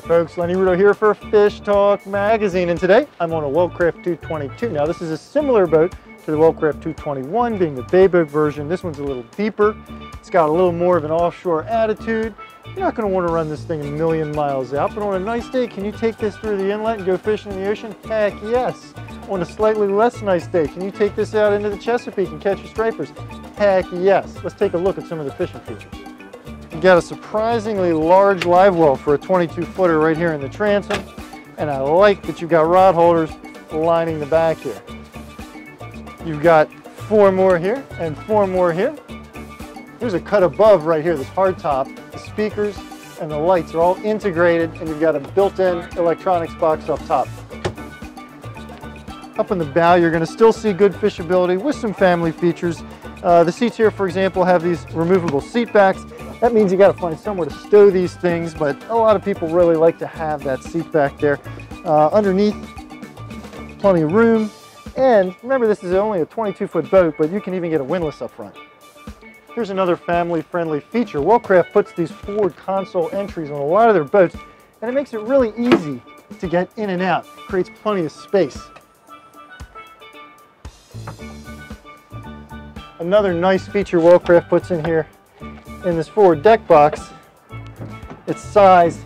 there, folks. Lenny Rudow here for Fish Talk Magazine, and today I'm on a Wellcraft 222. Now, this is a similar boat to the Wellcraft 221, being the bay boat version. This one's a little deeper. It's got a little more of an offshore attitude. You're not going to want to run this thing a million miles out, but on a nice day, can you take this through the inlet and go fishing in the ocean? Heck yes. On a slightly less nice day, can you take this out into the Chesapeake and catch your stripers? Heck yes. Let's take a look at some of the fishing features. You've got a surprisingly large live well for a 22-footer right here in the transom, and I like that you've got rod holders lining the back here. You've got four more here and four more here. Here's a cut above right here, this hard top. The speakers and the lights are all integrated, and you've got a built-in electronics box up top. Up in the bow, you're going to still see good fishability with some family features. The seats here, for example, have these removable seat backs. That means you got to find somewhere to stow these things, but a lot of people really like to have that seat back there. Underneath, plenty of room. And remember, this is only a 22-foot boat, but you can even get a windlass up front. Here's another family-friendly feature. Wellcraft puts these forward console entries on a lot of their boats, and it makes it really easy to get in and out. It creates plenty of space. Another nice feature Wellcraft puts in here, in this forward deck box, it's sized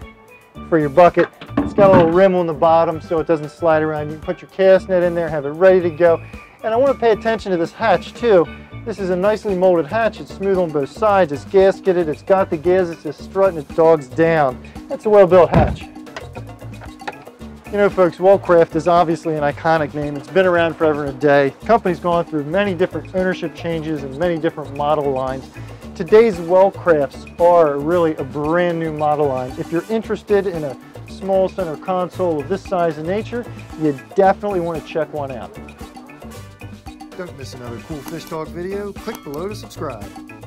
for your bucket. It's got a little rim on the bottom so it doesn't slide around. You can put your cast net in there, have it ready to go. And I want to pay attention to this hatch too. This is a nicely molded hatch. It's smooth on both sides. It's gasketed. It's got the gaskets. It's strut, and it dogs down. That's a well-built hatch. You know, folks, Wellcraft is obviously an iconic name. It's been around forever and a day. The company's gone through many different ownership changes and many different model lines. Today's Wellcrafts are really a brand new model line. If you're interested in a small center console of this size in nature, you definitely want to check one out. Don't miss another cool Fish Talk video. Click below to subscribe.